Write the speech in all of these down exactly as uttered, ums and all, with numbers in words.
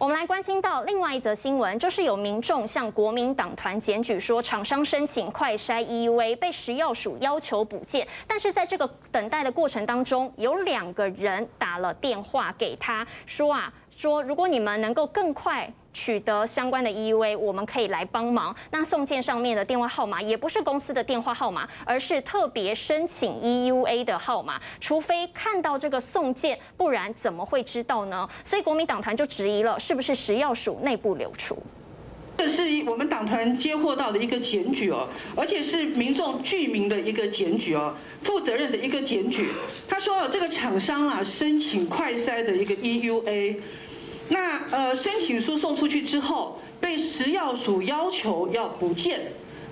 我们来关心到另外一则新闻，就是有民众向国民党团检举说，厂商申请快筛 E U A 被食药署要求补件，但是在这个等待的过程当中，有两个人打了电话给他说啊，说如果你们能够更快取得相关的 E U A， 我们可以来帮忙。那送件上面的电话号码也不是公司的电话号码，而是特别申请 E U A 的号码。除非看到这个送件，不然怎么会知道呢？所以国民党团就质疑了，是不是食药署内部流出？ 这是我们党团接获到的一个检举哦，而且是民众具名的一个检举哦，负责任的一个检举。他说、哦、这个厂商啊申请快筛的一个 E U A， 那呃申请书送出去之后，被食药署要求要补件。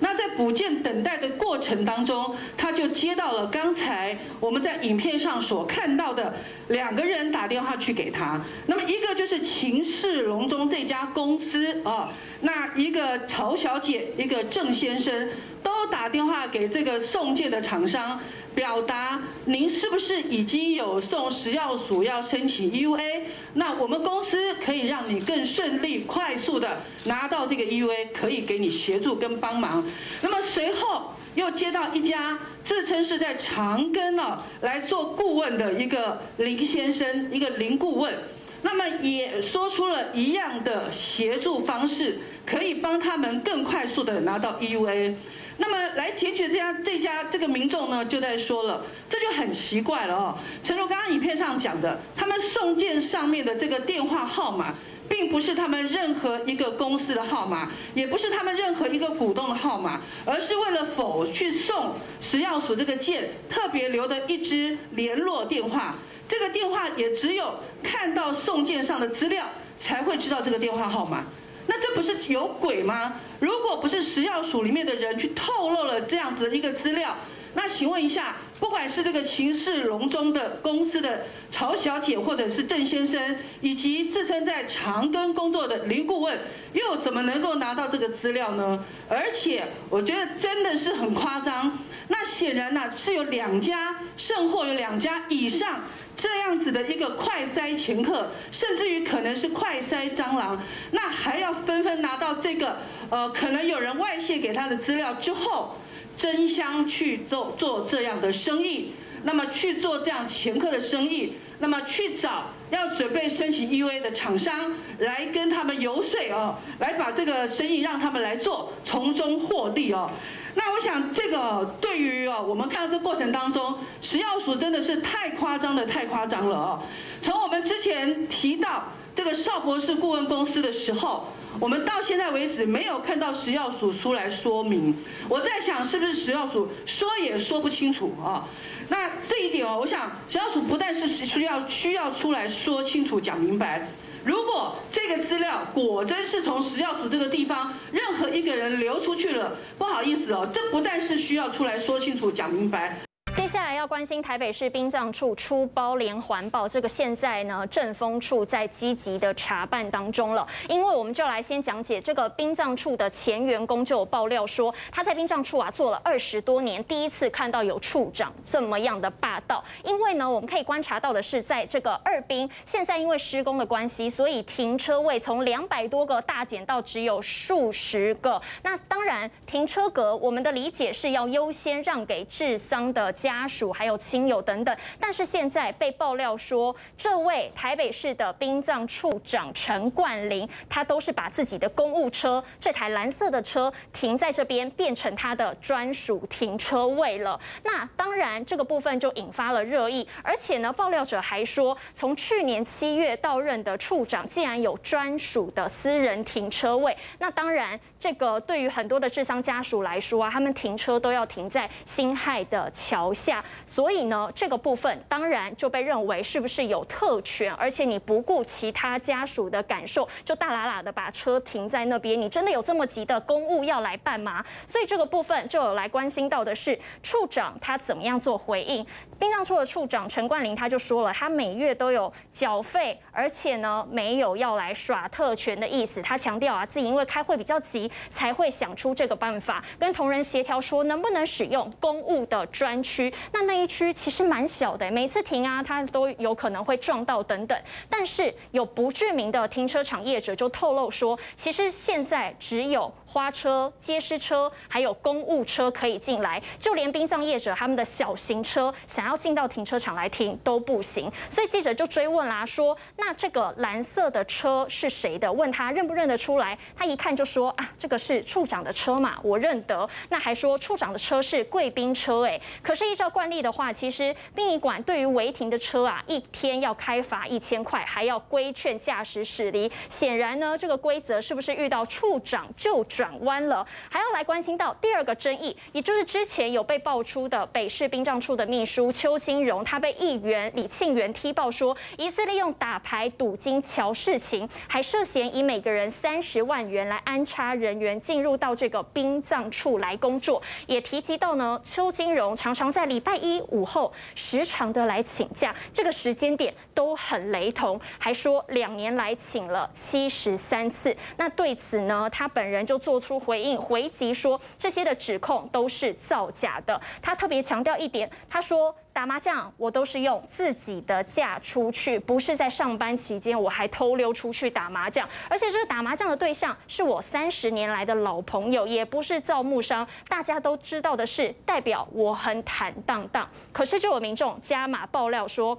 那在补件等待的过程当中，他就接到了刚才我们在影片上所看到的两个人打电话去给他。那么一个就是秦氏隆中这家公司啊。 那一个曹小姐，一个郑先生，都打电话给这个送件的厂商，表达您是不是已经有送食药署要申请 E U A？ 那我们公司可以让你更顺利、快速的拿到这个 E U A， 可以给你协助跟帮忙。那么随后又接到一家自称是在长庚呢、啊、来做顾问的一个林先生，一个林顾问。 那么也说出了一样的协助方式，可以帮他们更快速的拿到 E U A。那么来解决这家这家这个民众呢，就在说了，这就很奇怪了哦。诚如刚刚影片上讲的，他们送件上面的这个电话号码，并不是他们任何一个公司的号码，也不是他们任何一个股东的号码，而是为了否去送食药署这个件，特别留的一支联络电话。 这个电话也只有看到送件上的资料才会知道这个电话号码，那这不是有鬼吗？如果不是食药署里面的人去透露了这样子的一个资料，那请问一下，不管是这个秦氏隆中的公司的曹小姐，或者是郑先生，以及自称在长庚工作的林顾问，又怎么能够拿到这个资料呢？而且我觉得真的是很夸张。 那显然呢、啊、是有两家，甚或有两家以上这样子的一个快筛前客，甚至于可能是快筛蟑螂，那还要纷纷拿到这个呃，可能有人外泄给他的资料之后，争相去做做这样的生意，那么去做这样前客的生意，那么去找要准备申请 E U A 的厂商来跟他们游说哦，来把这个生意让他们来做，从中获利哦。 那我想，这个对于哦，我们看到这过程当中，食药署真的是太夸张的，太夸张了哦。从我们之前提到这个邵博士顾问公司的时候，我们到现在为止没有看到食药署出来说明。我在想，是不是食药署说也说不清楚啊？那这一点哦，我想食药署不但是需要需要出来说清楚、讲明白。 如果这个资料果真是从食药署这个地方任何一个人流出去了，不好意思哦，这不但是需要出来说清楚、讲明白。 接下来要关心台北市殡葬处出包连环爆，这个现在呢，政风处在积极的查办当中了。因为我们就来先讲解这个殡葬处的前员工就有爆料说，他在殡葬处啊做了二十多年，第一次看到有处长这么样的霸道。因为呢，我们可以观察到的是，在这个二殡现在因为施工的关系，所以停车位从两百多个大减到只有数十个。那当然，停车格我们的理解是要优先让给治丧的家。 家属还有亲友等等，但是现在被爆料说，这位台北市的殡葬处长陈冠霖，他都是把自己的公务车这台蓝色的车停在这边，变成他的专属停车位了。那当然，这个部分就引发了热议，而且呢，爆料者还说，从去年七月到任的处长，竟然有专属的私人停车位。那当然，这个对于很多的治丧家属来说啊，他们停车都要停在辛亥的桥下。 下，所以呢，这个部分当然就被认为是不是有特权，而且你不顾其他家属的感受，就大喇喇的把车停在那边，你真的有这么急的公务要来办吗？所以这个部分就有来关心到的是处长他怎么样做回应。殡葬处的处长陈冠霖他就说了，他每月都有缴费，而且呢没有要来耍特权的意思。他强调啊，自己因为开会比较急，机才会想出这个办法，跟同仁协调说能不能使用公务的专区。那那一区其实蛮小的，每次停啊，它都有可能会撞到等等。但是有不具名的停车场业者就透露说，其实现在只有花车、街师车还有公务车可以进来，就连殡葬业者他们的小型车想要进到停车场来停都不行。所以记者就追问啦，说那这个蓝色的车是谁的？问他认不认得出来，他一看就说啊，这个是处长的车嘛，我认得。那还说处长的车是贵宾车，哎，可是依照惯例的话，其实殡仪馆对于违停的车啊，一天要开罚一千块，还要规劝驾驶驶离。显然呢，这个规则是不是遇到处长就转弯了？还要来关心到第二个争议，也就是之前有被爆出的北市殡葬处的秘书邱金荣，他被议员李庆元踢爆说，疑似利用打牌赌金桥事情，还涉嫌以每个人三十万元来安插人员进入到这个殡葬处来工作。也提及到呢，邱金荣常常在礼拜一午后时常的来请假，这个时间点都很雷同，还说两年来请了七十三次。那对此呢，他本人就做出回应，回击说这些的指控都是造假的。他特别强调一点，他说打麻将我都是用自己的假出去，不是在上班期间我还偷溜出去打麻将。而且这个打麻将的对象是我三十年来的老朋友，也不是造木商。大家都知道的是，代表我很坦荡荡。可是就有民众加码爆料说，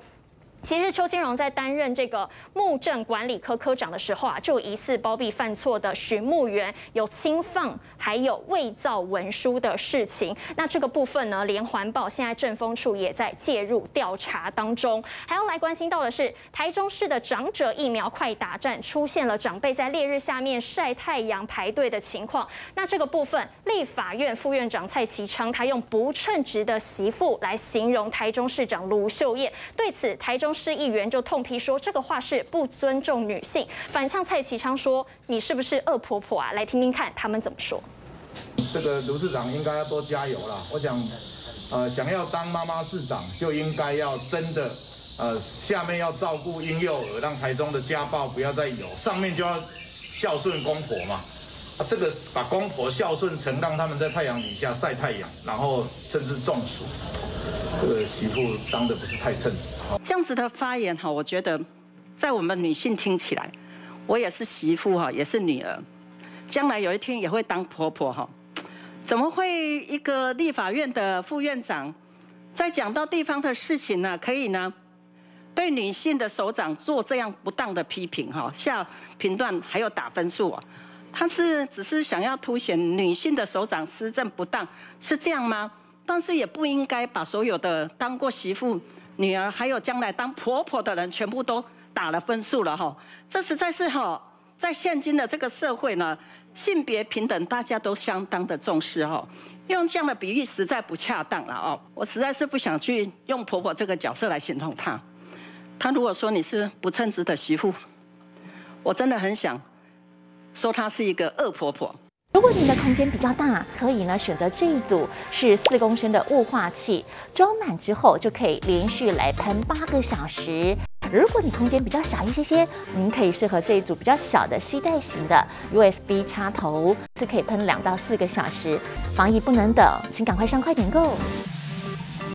其实邱金荣在担任这个墓政管理科科长的时候啊，就疑似包庇犯错的寻墓园，有侵放还有伪造文书的事情。那这个部分呢，连环报现在政风处也在介入调查当中。还要来关心到的是，台中市的长者疫苗快打站出现了长辈在烈日下面晒太阳排队的情况。那这个部分，立法院副院长蔡其昌他用不称职的媳妇来形容台中市长卢秀燕，对此台中市议员就痛批说，这个话是不尊重女性，反呛蔡其昌说：“你是不是恶婆婆啊？”来听听看他们怎么说。这个卢市长应该要多加油啦！我想，呃，想要当妈妈市长，就应该要真的，呃，下面要照顾婴幼儿，让台中的家暴不要再有，上面就要孝顺公婆嘛。啊，这个把公婆孝顺成让他们在太阳底下晒太阳，然后甚至中暑，这个媳妇当的不是太称职。 这样子的发言哈，我觉得在我们女性听起来，我也是媳妇哈，也是女儿，将来有一天也会当婆婆哈。怎么会一个立法院的副院长，在讲到地方的事情呢？可以呢，对女性的首长做这样不当的批评哈，下评断还有打分数啊？他是只是想要凸显女性的首长施政不当，是这样吗？但是也不应该把所有的当过媳妇、 女儿还有将来当婆婆的人，全部都打了分数了哈。这实在是哈，在现今的这个社会呢，性别平等大家都相当的重视哈。用这样的比喻实在不恰当了哦。我实在是不想去用婆婆这个角色来形容她。她如果说你是不称职的媳妇，我真的很想说她是一个恶婆婆。 如果你的空间比较大，可以呢选择这一组是四公升的雾化器，装满之后就可以连续来喷八个小时。如果你空间比较小一些些，您可以适合这一组比较小的携带型的 U S B 插头，是可以喷两到四个小时。防疫不能等，请赶快上快点购。